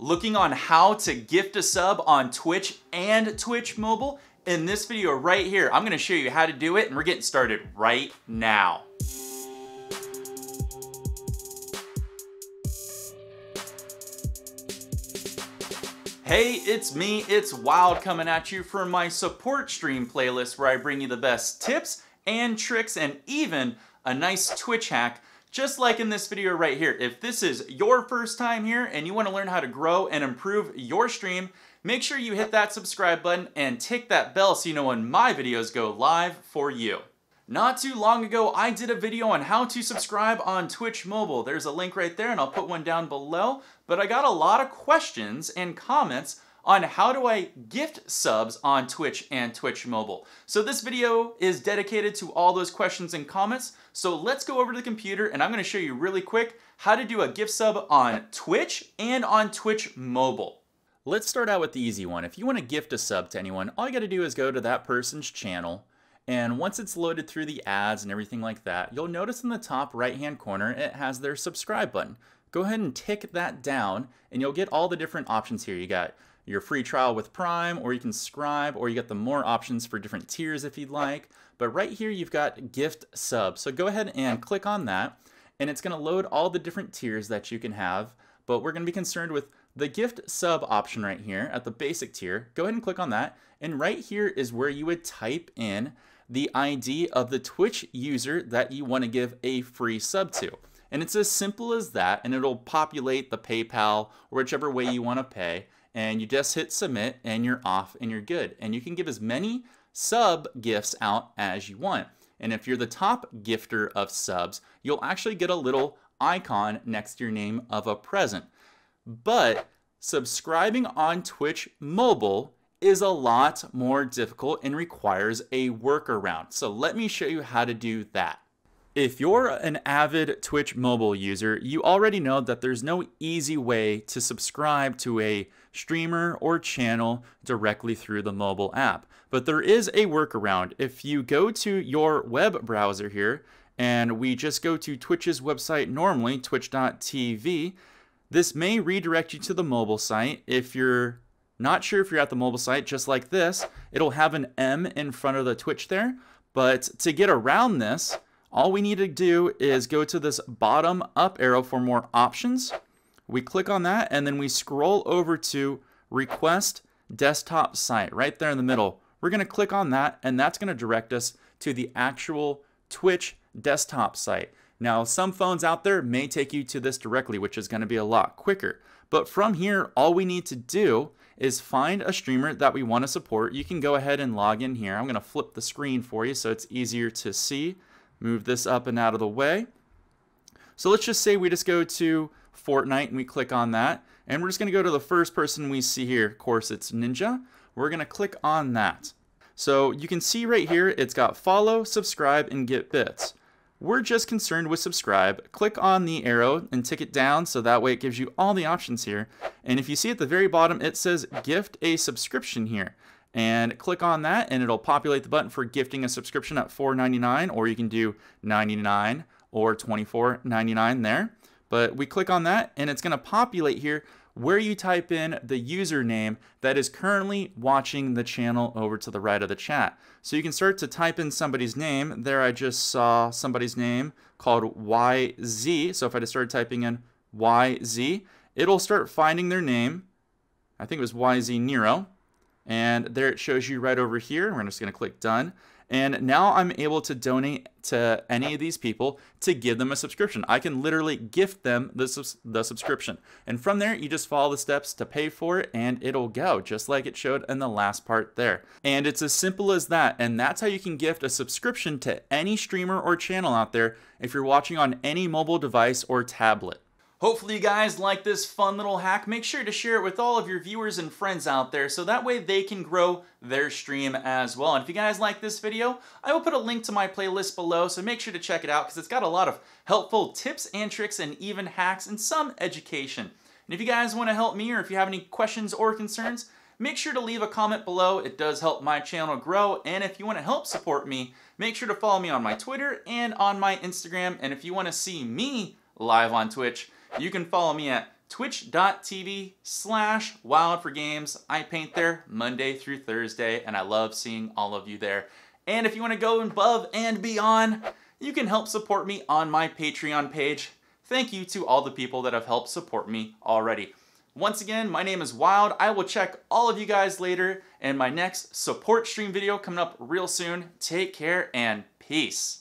looking on how to gift a sub on Twitch and Twitch mobile, in this video right here, I'm gonna show you how to do it, and we're getting started right now. Hey, it's me, it's Wild, coming at you from my support stream playlist where I bring you the best tips and tricks and even a nice Twitch hack, just like in this video right here. If this is your first time here and you wanna learn how to grow and improve your stream, make sure you hit that subscribe button and tick that bell so you know when my videos go live for you. Not too long ago, I did a video on how to subscribe on Twitch mobile. There's a link right there and I'll put one down below, but I got a lot of questions and comments on how do I gift subs on Twitch and Twitch mobile. So this video is dedicated to all those questions and comments. So let's go over to the computer and I'm gonna show you really quick how to do a gift sub on Twitch and on Twitch mobile. Let's start out with the easy one. If you want to gift a sub to anyone, all you got to do is go to that person's channel, and once it's loaded through the ads and everything like that, you'll notice in the top right-hand corner it has their subscribe button. Go ahead and tick that down, and you'll get all the different options here. You got your free trial with Prime, or you can subscribe, or you got the more options for different tiers if you'd like. But right here you've got gift sub. So go ahead and click on that, and it's going to load all the different tiers that you can have, but we're going to be concerned with the gift sub option right here at the basic tier. Go ahead and click on that, and right here is where you would type in the ID of the Twitch user that you want to give a free sub to. And it's as simple as that, and it'll populate the PayPal or whichever way you want to pay, and you just hit submit and you're off and you're good. And you can give as many sub gifts out as you want. And if you're the top gifter of subs, you'll actually get a little icon next to your name of a present. But subscribing on Twitch mobile is a lot more difficult and requires a workaround. So let me show you how to do that. If you're an avid Twitch mobile user, you already know that there's no easy way to subscribe to a streamer or channel directly through the mobile app. But there is a workaround. If you go to your web browser here, and we just go to Twitch's website normally, twitch.tv, this may redirect you to the mobile site. If you're not sure if you're at the mobile site, just like this, it'll have an M in front of the Twitch there. But to get around this, all we need to do is go to this bottom up arrow for more options. We click on that, and then we scroll over to request desktop site right there in the middle. We're gonna click on that, and that's gonna direct us to the actual Twitch desktop site. Now, some phones out there may take you to this directly, which is going to be a lot quicker. But from here, all we need to do is find a streamer that we want to support. You can go ahead and log in here. I'm going to flip the screen for you so it's easier to see. Move this up and out of the way. So let's just say we just go to Fortnite and we click on that. And we're just going to go to the first person we see here. Of course, it's Ninja. We're going to click on that. So you can see right here, it's got follow, subscribe, and get bits. We're just concerned with subscribe. Click on the arrow and tick it down so that way it gives you all the options here. And if you see at the very bottom, it says gift a subscription here. And click on that and it'll populate the button for gifting a subscription at $4.99, or you can do $99 or $24.99 there. But we click on that and it's gonna populate here where you type in the username that is currently watching the channel over to the right of the chat. So you can start to type in somebody's name. There I just saw somebody's name called YZ. So if I just started typing in YZ, it'll start finding their name. I think it was YZ Nero. And there it shows you right over here. We're just gonna click done. And now I'm able to donate to any of these people to give them a subscription. I can literally gift them the subscription. And from there, you just follow the steps to pay for it and it'll go, just like it showed in the last part there. And it's as simple as that. And that's how you can gift a subscription to any streamer or channel out there if you're watching on any mobile device or tablet. Hopefully you guys like this fun little hack. Make sure to share it with all of your viewers and friends out there so that way they can grow their stream as well. And if you guys like this video, I will put a link to my playlist below, so make sure to check it out because it's got a lot of helpful tips and tricks and even hacks and some education. And if you guys want to help me or if you have any questions or concerns, make sure to leave a comment below. It does help my channel grow. And if you want to help support me, make sure to follow me on my Twitter and on my Instagram. And if you want to see me live on Twitch, you can follow me at twitch.tv/wildforgames. I paint there Monday through Thursday, and I love seeing all of you there. And if you want to go above and beyond, you can help support me on my Patreon page. Thank you to all the people that have helped support me already. Once again, my name is Wild. I will check all of you guys later in my next support stream video coming up real soon. Take care and peace.